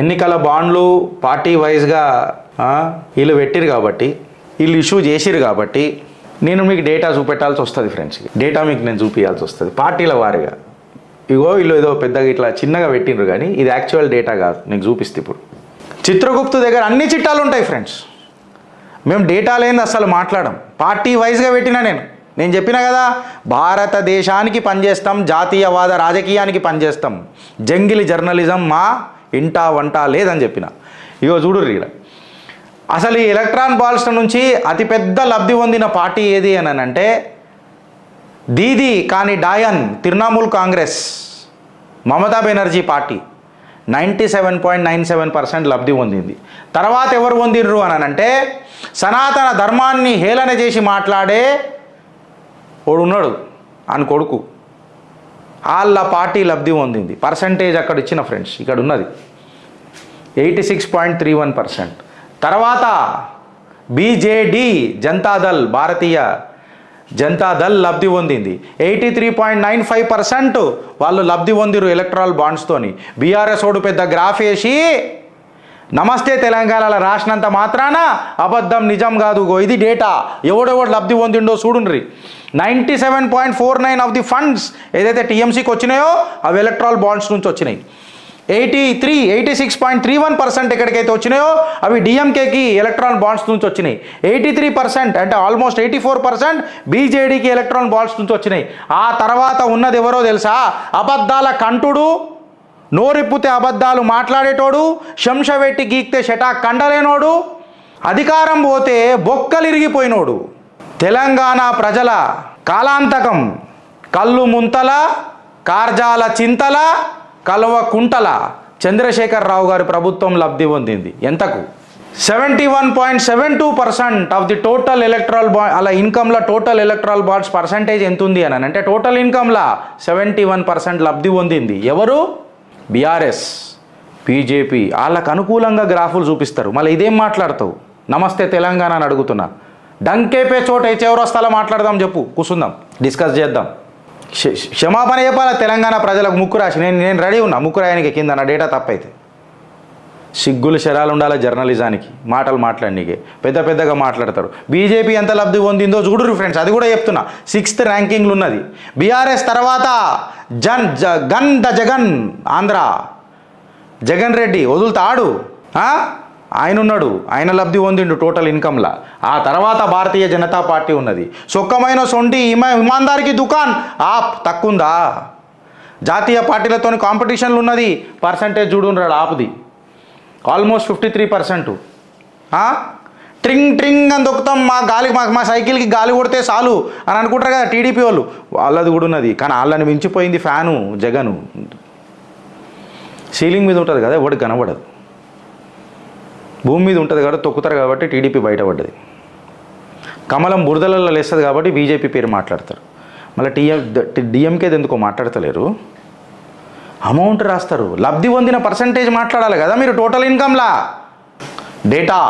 ఎన్నికల బాండ్లు party vice గా వీళ్ళు పెట్టిరు కాబట్టి వీళ్ళు ఇష్యూ చేసిరు కాబట్టి నేను మీకు డేటా చూపెట్టాల్సి వస్తుంది ఫ్రెండ్స్. డేటా మీకు నేను చూపియాల్సి వస్తుంది పార్టీల వారిగా. ఇగో వీళ్ళు ఏదో పెద్దగా ఇట్లా చిన్నగా పెట్టినరు కానీ ఇది యాక్చువల్ డేటా కాదు. నీకు చూపిస్తే ఇప్పుడు చిత్రగుప్త దగ్గర అన్ని చిట్టాలు ఉంటాయి ఫ్రెండ్స్. మేము డేటా లేని అసలు మాట్లాడం. పార్టీ వైజ్గా పెట్టినా నేను చెప్పినా కదా, భారతదేశానికి పనిచేస్తాం, జాతీయవాద రాజకీయానికి పనిచేస్తాం, జంగిలి జర్నలిజం మా ఇంటా వంట లేదని చెప్పిన. ఇగో చూడుర్రి ఇక్కడ అసలు ఈ ఎలక్ట్రాన్ బాల్స్ట నుంచి అతిపెద్ద లబ్ధి పొందిన పార్టీ ఏది అని అంటే దీది కానీ డాయన్ తృణమూల్ కాంగ్రెస్, మమతా బెనర్జీ పార్టీ 97.97% లబ్ధి పొందింది. తర్వాత ఎవరు పొందిర్రు అని అంటే సనాతన ధర్మాన్ని హేళన చేసి మాట్లాడే ఓడున్నాడు అని కొడుకు వాళ్ళ పార్టీ లబ్ధి పొందింది. పర్సంటేజ్ అక్కడ ఇచ్చిన ఫ్రెండ్స్ ఇక్కడ ఉన్నది 86.31%. తర్వాత బీజేడి జనతాదల్, భారతీయ జనతాదల్ లబ్ధి పొందింది 83.95% వాళ్ళు లబ్ధి పొందిరు ఎలక్ట్రల్ బాండ్స్తోని. బీఆర్ఎస్ ఓడు పెద్ద గ్రాఫ్ వేసి నమస్తే తెలంగాణలో రాసినంత మాత్రాన అబద్ధం నిజం కాదు. ఇది డేటా ఎవడెవడు లబ్ధి పొందిండో చూడుండ్రి. 97.49 ఆఫ్ ది ఫండ్స్ ఏదైతే టీఎంసీకి వచ్చినాయో అవి ఎలక్ట్రాల్ బాండ్స్ నుంచి వచ్చినాయి. 86.31% ఎక్కడికైతే వచ్చినాయో అవి డీఎంకేకి ఎలక్ట్రాన్ బాండ్స్ నుంచి వచ్చినాయి. 83% అంటే ఆల్మోస్ట్ 84% బీజేడీకి ఎలక్ట్రాన్ బాండ్స్ నుంచి వచ్చినాయి. ఆ తర్వాత ఉన్నది ఎవరో తెలుసా, అబద్ధాల కంటుడు, నోరిప్పితే అబద్ధాలు మాట్లాడేటోడు, శంషవేట్టి గీక్తే షటా కండలేనోడు, అధికారం పోతే బొక్కలిరిగిపోయినోడు, తెలంగాణ ప్రజల కాలాంతకం, కళ్ళు ముంతల, కార్జాల చింతల, కలవ కుంటల చంద్రశేఖరరావు గారి ప్రభుత్వం లబ్ధి పొందింది. ఎంతకు? 71.72% of the total electoral bond అలా ఇన్కమ్లో టోటల్ ఎలక్ట్రల్ బాండ్స్ పర్సంటేజ్ ఎంత ఉంది అని అంటే టోటల్ ఇన్కమ్లా 71% లబ్ధి పొందింది. ఎవరు? బీఆర్ఎస్, బీజేపీ. వాళ్ళకు అనుకూలంగా గ్రాఫులు చూపిస్తారు. మళ్ళీ ఇదేం మాట్లాడతావు నమస్తే తెలంగాణ అని అడుగుతున్నా? డంకేపే చోట ఏ చౌరస్తాలో మాట్లాడదాం చెప్పు, కూర్చుందాం, డిస్కస్ చేద్దాం. క్షమాపణ చెప్పాల తెలంగాణ ప్రజలకు ముక్కు రాసి. నేను రెడీ ఉన్నా ముక్కు రాయనికి కింద నా డేటా తప్పైతే. సిగ్గులు శరాలు ఉండాలి జర్నలిజానికి, మాటలు మాట్లాడినీకే. పెద్ద పెద్దగా మాట్లాడతారు. బీజేపీ ఎంత లబ్ధి పొందిందో చూడరు ఫ్రెండ్స్, అది కూడా చెప్తున్నా 6th ర్యాంకింగ్లు ఉన్నది బీఆర్ఎస్. తర్వాత జగన్ ఆంధ్ర, జగన్ రెడ్డి వదులుతాడు, ఆయన ఉన్నాడు, ఆయన లబ్ధి పొందిండు టోటల్ ఇన్కమ్లా. ఆ తర్వాత భారతీయ జనతా పార్టీ ఉన్నది. సొక్కమైన సొంటి ఇమాందారికి దుకాన్ ఆప్ తక్కుందా? జాతీయ పార్టీలతో కాంపిటీషన్లు ఉన్నది. పర్సంటేజ్ చూడున్నాడు ఆప్ది ఆల్మోస్ట్ 53%. ట్రింగ్ ట్రింగ్ అని దొక్కుతాం మా గాలి, మా సైకిల్కి గాలి కొడితే చాలు అని అనుకుంటారు కదా టీడీపీ వాళ్ళు, వాళ్ళది కూడా ఉన్నది. కానీ వాళ్ళని మించిపోయింది ఫ్యాను జగను. సీలింగ్ మీద ఉంటుంది కదా, ఎవరికి కనబడదు. భూమి మీద ఉంటుంది కాబట్టి తొక్కుతారు కాబట్టి టీడీపీ బయటపడ్డది. కమలం బురదలలో లేస్తుంది కాబట్టి బీజేపీ పేరు మాట్లాడతారు. మళ్ళీ డీఎంకేది ఎందుకో మాట్లాడతలేరు. అమౌంట్ రాస్తారు, లబ్ధి పొందిన పర్సంటేజ్ మాట్లాడాలి కదా మీరు టోటల్ ఇన్కమ్లా. డేటా